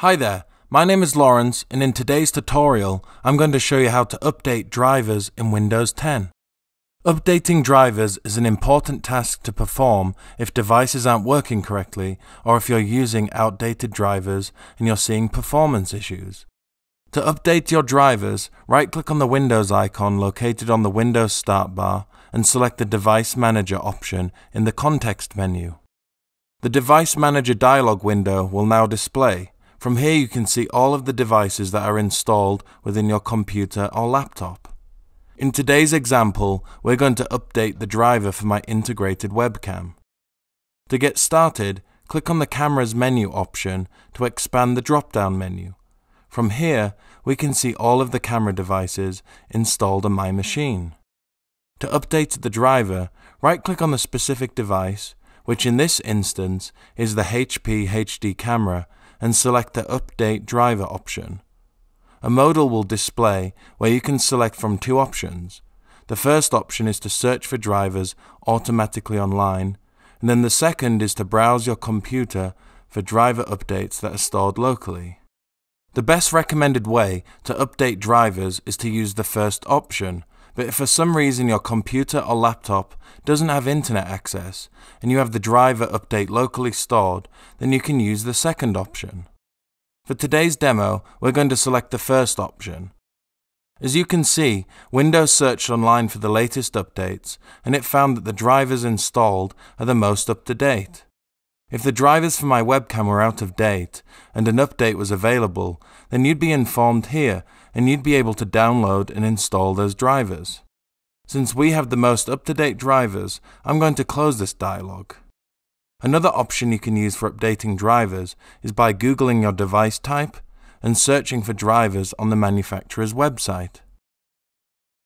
Hi there, my name is Lawrence, and in today's tutorial I'm going to show you how to update drivers in Windows 10. Updating drivers is an important task to perform if devices aren't working correctly or if you're using outdated drivers and you're seeing performance issues. To update your drivers, right-click on the Windows icon located on the Windows start bar and select the Device Manager option in the context menu. The Device Manager dialog window will now display. From here you can see all of the devices that are installed within your computer or laptop. In today's example, we're going to update the driver for my integrated webcam. To get started, click on the Cameras menu option to expand the drop-down menu. From here, we can see all of the camera devices installed on my machine. To update the driver, right-click on the specific device, which in this instance is the HP HD camera, and select the Update Driver option. A modal will display where you can select from two options. The first option is to search for drivers automatically online, and then the second is to browse your computer for driver updates that are stored locally. The best recommended way to update drivers is to use the first option, but if for some reason your computer or laptop doesn't have internet access and you have the driver update locally stored, then you can use the second option. For today's demo, we're going to select the first option. As you can see, Windows searched online for the latest updates and it found that the drivers installed are the most up to date. If the drivers for my webcam were out of date and an update was available, then you'd be informed here and you'd be able to download and install those drivers. Since we have the most up-to-date drivers, I'm going to close this dialog. Another option you can use for updating drivers is by Googling your device type and searching for drivers on the manufacturer's website.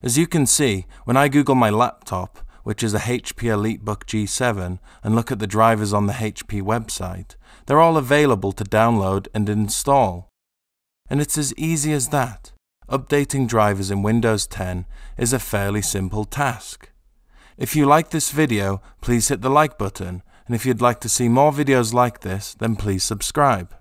As you can see, when I Google my laptop, which is a HP EliteBook G7, and look at the drivers on the HP website, they're all available to download and install. And it's as easy as that. Updating drivers in Windows 10 is a fairly simple task. If you like this video, please hit the like button, and if you'd like to see more videos like this, then please subscribe.